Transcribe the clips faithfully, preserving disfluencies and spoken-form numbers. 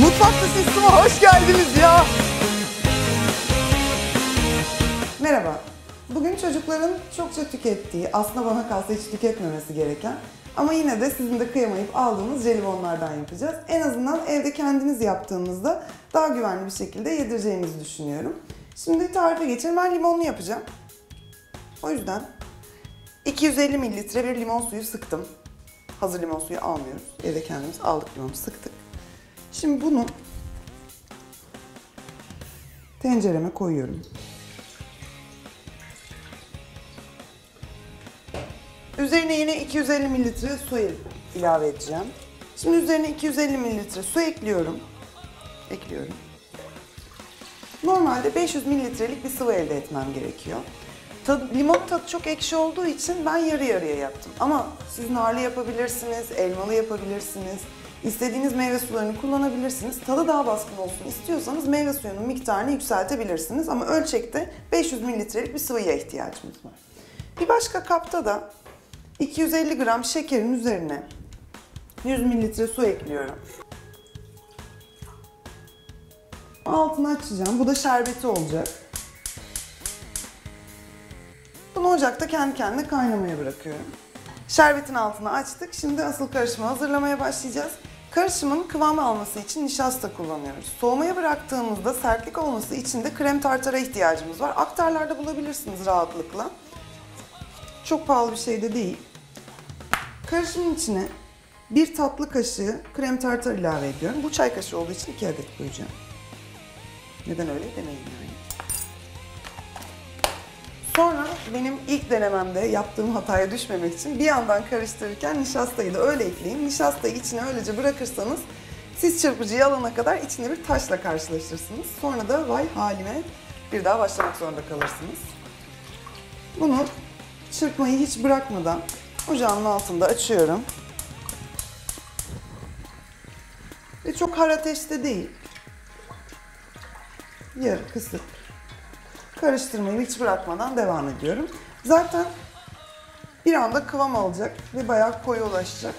Mutfakta Sistem'e hoş geldiniz ya. Merhaba. Bugün çocukların çokça tükettiği, aslında bana kalsa hiç tüketmemesi gereken ama yine de sizin de kıyamayıp aldığınız jelibonlardan yapacağız. En azından evde kendiniz yaptığınızda daha güvenli bir şekilde yedireceğinizi düşünüyorum. Şimdi tarife geçelim. Ben limonlu yapacağım. O yüzden iki yüz elli mililitre bir limon suyu sıktım. Hazır limon suyu almıyoruz. Evde kendimiz aldık, limonu sıktık. Şimdi bunu tencereme koyuyorum. Üzerine yine iki yüz elli mililitre su ilave edeceğim. Şimdi üzerine iki yüz elli mililitre su ekliyorum. Ekliyorum. Normalde beş yüz mililitrelik bir sıvı elde etmem gerekiyor. Tad, limon tadı çok ekşi olduğu için ben yarı yarıya yaptım. Ama siz narlı yapabilirsiniz, elmalı yapabilirsiniz. İstediğiniz meyve sularını kullanabilirsiniz. Tadı daha baskın olsun istiyorsanız meyve suyunun miktarını yükseltebilirsiniz. Ama ölçekte beş yüz mililitrelik bir sıvıya ihtiyacımız var. Bir başka kapta da iki yüz elli gram şekerin üzerine yüz mililitre su ekliyorum. Altını açacağım. Bu da şerbeti olacak. Bunu ocakta kendi kendine kaynamaya bırakıyorum. Şerbetin altını açtık. Şimdi asıl karışımı hazırlamaya başlayacağız. Karışımın kıvam alması için nişasta kullanıyoruz. Soğumaya bıraktığımızda sertlik olması için de krem tartara ihtiyacımız var. Aktarlarda bulabilirsiniz rahatlıkla. Çok pahalı bir şey de değil. Karışımın içine bir tatlı kaşığı krem tartar ilave ediyorum. Bu çay kaşığı olduğu için iki adet koyacağım. Neden öyle demeyin yani. Sonra benim ilk denememde yaptığım hataya düşmemek için bir yandan karıştırırken nişastayı da öyle ekleyin. Nişastayı içine öylece bırakırsanız siz çırpıcıyı alana kadar içinde bir taşla karşılaşırsınız. Sonra da vay halime bir daha başlamak zorunda kalırsınız. Bunu çırpmayı hiç bırakmadan ocağın altında açıyorum. Ve çok har ateşte değil. Yarı kısık. Karıştırmayı hiç bırakmadan devam ediyorum. Zaten bir anda kıvam alacak ve bayağı koyu ulaşacak.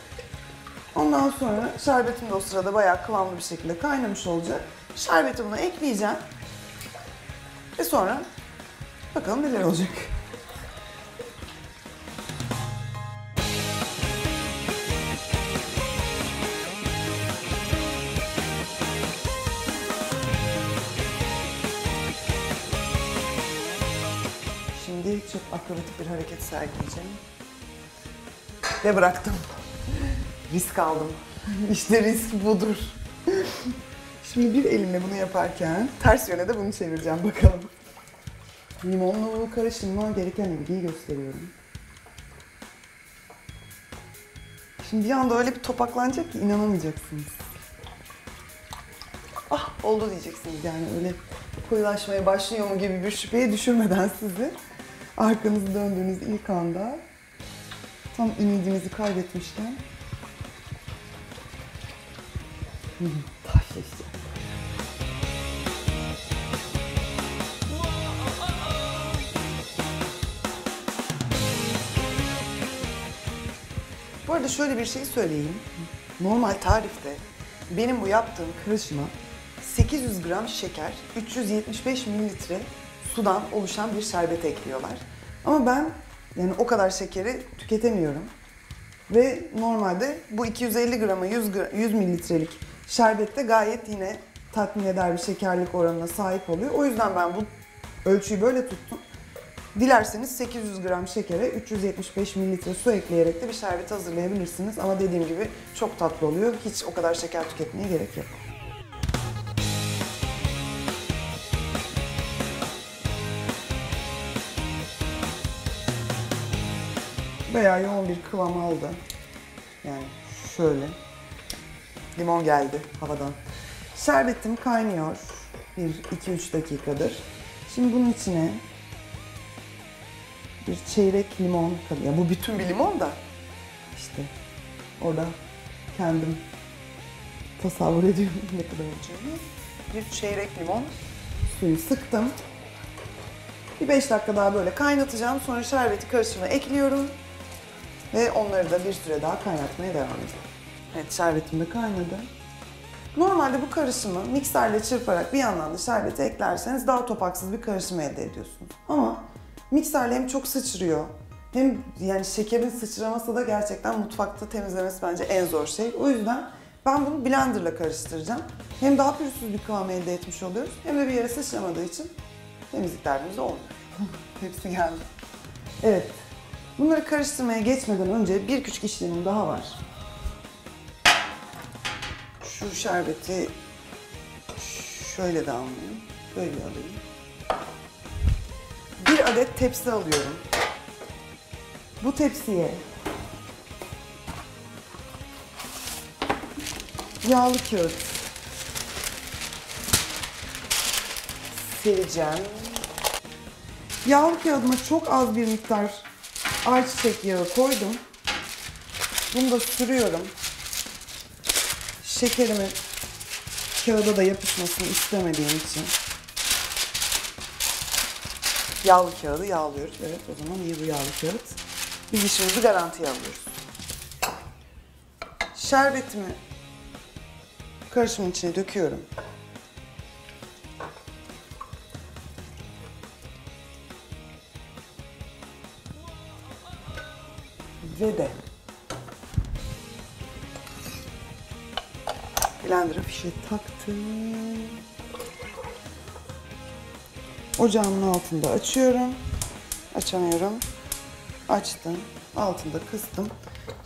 Ondan sonra şerbetim de o sırada bayağı kıvamlı bir şekilde kaynamış olacak. Şerbeti buna ekleyeceğim. Ve sonra bakalım neler olacak. Çok akrobatik bir hareket sergileyeceğim. Ve bıraktım. Risk aldım. İşte risk budur. Şimdi bir elimle bunu yaparken ters yöne de bunu çevireceğim bakalım. Limonlu karışımına gereken ilgiyi gösteriyorum. Şimdi bir anda öyle bir topaklanacak ki inanamayacaksınız. Ah oldu diyeceksiniz yani öyle koyulaşmaya başlıyor mu gibi bir şüpheye düşürmeden sizi. Arkanızı döndüğünüz ilk anda tam ümidinizi kaybetmişken taşlaşacak. Bu arada şöyle bir şey söyleyeyim. Normal tarifte benim bu yaptığım karışıma sekiz yüz gram şeker, üç yüz yetmiş beş mililitre sudan oluşan bir şerbet ekliyorlar. Ama ben yani o kadar şekeri tüketemiyorum. Ve normalde bu iki yüz elli grama yüz mililitrelik şerbette gayet yine tatmin eder bir şekerlik oranına sahip oluyor. O yüzden ben bu ölçüyü böyle tuttum. Dilerseniz sekiz yüz gram şekere üç yüz yetmiş beş mililitre su ekleyerek de bir şerbet hazırlayabilirsiniz. Ama dediğim gibi çok tatlı oluyor. Hiç o kadar şeker tüketmeye gerek yok. Bayağı yoğun bir kıvam aldı. Yani şöyle. Limon geldi havadan. Şerbetim kaynıyor. Bir iki üç dakikadır. Şimdi bunun içine bir çeyrek limon kadar. Ya bu bütün bir limon da. İşte orada kendim tasavvur ediyorum ne kadar olacağını. Bir çeyrek limon suyu sıktım. Bir beş dakika daha böyle kaynatacağım. Sonra şerbeti karışıma ekliyorum. Ve onları da bir süre daha kaynatmaya devam edeceğim. Evet, şerbetim de kaynadı. Normalde bu karışımı mikserle çırparak bir yandan da şerbeti eklerseniz daha topaksız bir karışım elde ediyorsunuz. Ama mikserle hem çok sıçrıyor, hem yani şekerin sıçraması da gerçekten mutfakta temizlemesi bence en zor şey. O yüzden ben bunu blenderla karıştıracağım. Hem daha pürüzsüz bir kıvam elde etmiş oluyoruz, hem de bir yere sıçramadığı için temizlik derdimiz olmuyor. Hepsi geldi. Evet, bunları karıştırmaya geçmeden önce bir küçük işlemim daha var. Şu şerbeti şöyle de almayayım, böyle alayım. Bir adet tepsi alıyorum. Bu tepsiye yağlı kağıt sereceğim. Yağlı kağıdıma çok az bir miktar ayçiçek yağı koydum. Bunu da sürüyorum. Şekerimi kağıda da yapışmasını istemediğim için. Yağlı kağıdı yağlıyoruz. Evet, o zaman iyi bu yağlı kağıt. Biz işimizi garantiye alıyoruz. Şerbetimi karışımın içine döküyorum. Ve de blender'a fişe taktım. Ocağımın altında açıyorum. Açamıyorum. Açtım. Altında kıstım.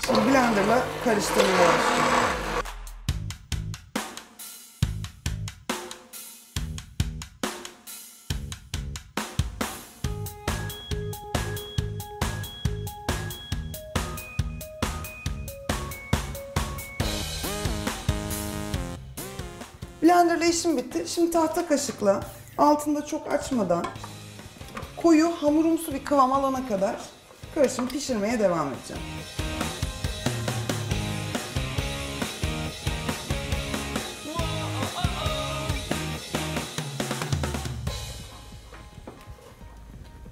Şimdi blender'la karıştırmaya başlıyorum. Blender'la işim bitti. Şimdi tahta kaşıkla altında çok açmadan koyu hamurumsu bir kıvam alana kadar karışımı pişirmeye devam edeceğim.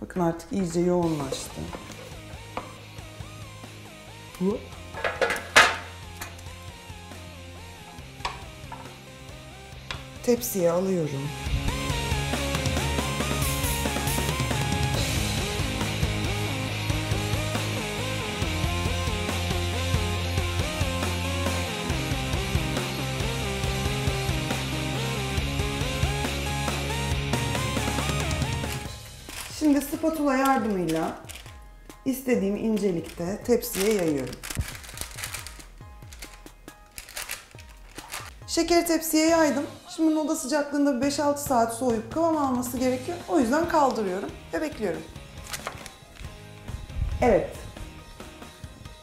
Bakın artık iyice yoğunlaştı. Bu. Tepsiye alıyorum. Şimdi spatula yardımıyla istediğim incelikte tepsiye yayıyorum. Şekeri tepsiye yaydım. Şimdi bunu oda sıcaklığında beş altı saat soğuyup kıvam alması gerekiyor. O yüzden kaldırıyorum ve bekliyorum. Evet.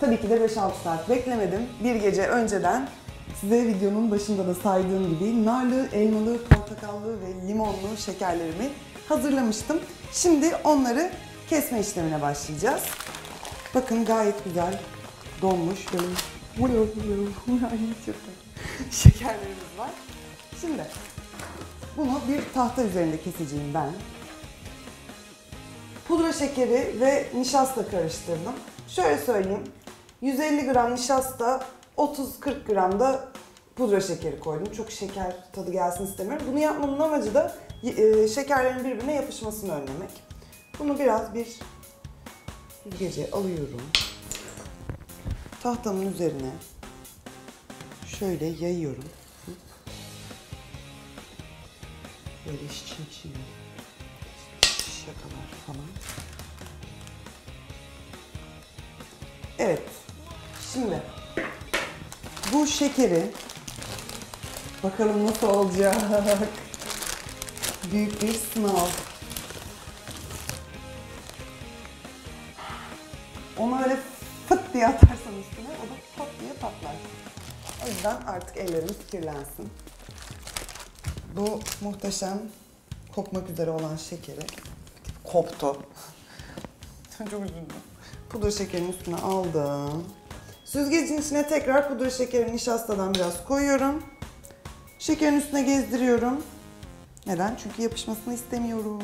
Tabii ki de beş altı saat beklemedim. Bir gece önceden size videonun başında da saydığım gibi narlı, elmalı, portakallı ve limonlu şekerlerimi hazırlamıştım. Şimdi onları kesme işlemine başlayacağız. Bakın gayet güzel donmuş. Şekerlerimiz var. Şimdi bunu bir tahta üzerinde keseceğim ben. Pudra şekeri ve nişasta karıştırdım. Şöyle söyleyeyim, yüz elli gram nişasta, otuz kırk gram da pudra şekeri koydum. Çok şeker tadı gelsin istemiyorum. Bunu yapmamın amacı da şekerlerin birbirine yapışmasını önlemek. Bunu biraz bir gece alıyorum. Tahtamın üzerine şöyle yayıyorum. Böyle şişim şişim. Şakalar falan. Evet. Şimdi bu şekeri bakalım nasıl olacak. Büyük bir sınav. Onu öyle fıt diye atarsan üstüne o da pat diye patlar. O yüzden artık ellerimiz kirlensin. Bu muhteşem kopmak üzere olan şekeri koptu. Çok üzüldüm. Pudra şekerinin üstüne aldım. Süzgecin içine tekrar pudra şekerini nişastadan biraz koyuyorum. Şekerin üstüne gezdiriyorum. Neden? Çünkü yapışmasını istemiyorum.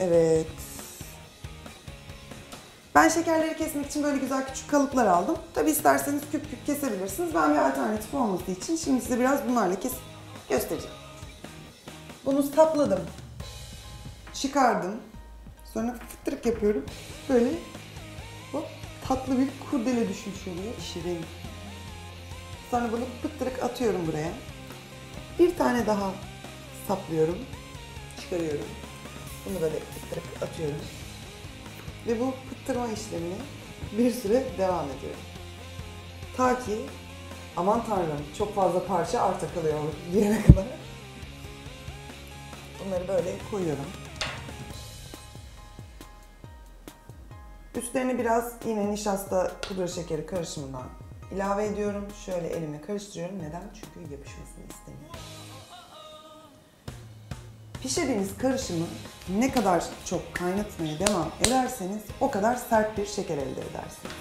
Evet. Ben şekerleri kesmek için böyle güzel küçük kalıplar aldım. Tabi isterseniz küp küp kesebilirsiniz. Ben bir alternatif olması için şimdi size biraz bunlarla kesip göstereceğim. Bunu sapladım. Çıkardım. Sonra fıttırık yapıyorum. Böyle hop, tatlı bir kurdele düşmüş oluyor. Pişireyim. Sonra bunu fıttırık atıyorum buraya. Bir tane daha saplıyorum. Çıkarıyorum. Bunu böyle fıttırık atıyorum. Ve bu pıttırma işlemine bir süre devam ediyorum. Ta ki, aman tanrım çok fazla parça arta kalıyor diyene kadar. Bunları böyle koyuyorum. Üstlerine biraz yine nişasta pudra şekeri karışımından ilave ediyorum. Şöyle elimle karıştırıyorum. Neden? Çünkü yapışmasını istemiyorum. Pişirdiğiniz karışımı ne kadar çok kaynatmaya devam ederseniz o kadar sert bir şeker elde edersiniz.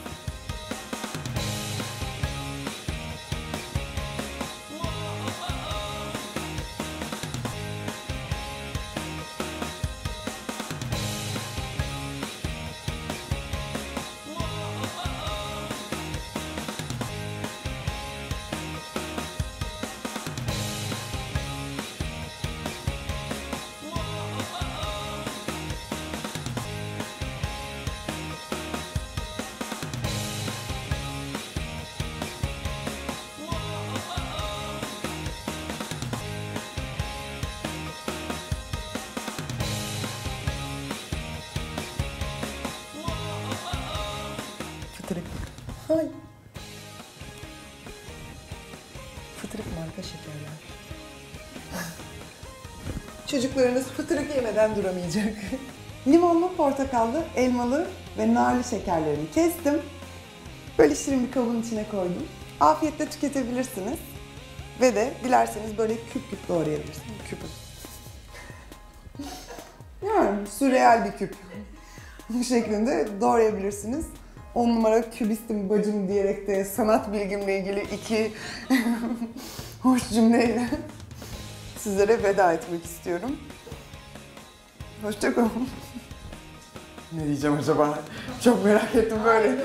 Ay. Fıtırık marka şekerler. Çocuklarınız fıtırık yemeden duramayacak. Limonlu, portakallı, elmalı ve narlı şekerlerimi kestim. Böyle şirin bir kabın içine koydum. Afiyetle tüketebilirsiniz. Ve de dilerseniz böyle küp küp doğrayabilirsiniz. Küpü. Yani sürreal bir küp. Bu şeklinde doğrayabilirsiniz. On numara kübistim bacım diyerek de sanat bilgimle ilgili iki hoş cümleyle sizlere veda etmek istiyorum. Hoşçakalın. Ne diyeceğim acaba? Çok merak ettim böyle.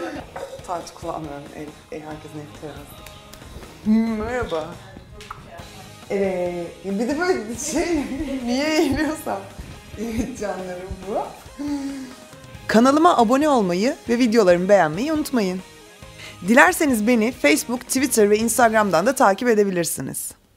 Tartı kullanmıyorum. El, el herkesin evi terası. Merhaba. Evet, bir de böyle şey, niye eğiliyorsam. Evet canlarım bu. Kanalıma abone olmayı ve videolarımı beğenmeyi unutmayın. Dilerseniz beni Facebook, Twitter ve Instagram'dan da takip edebilirsiniz.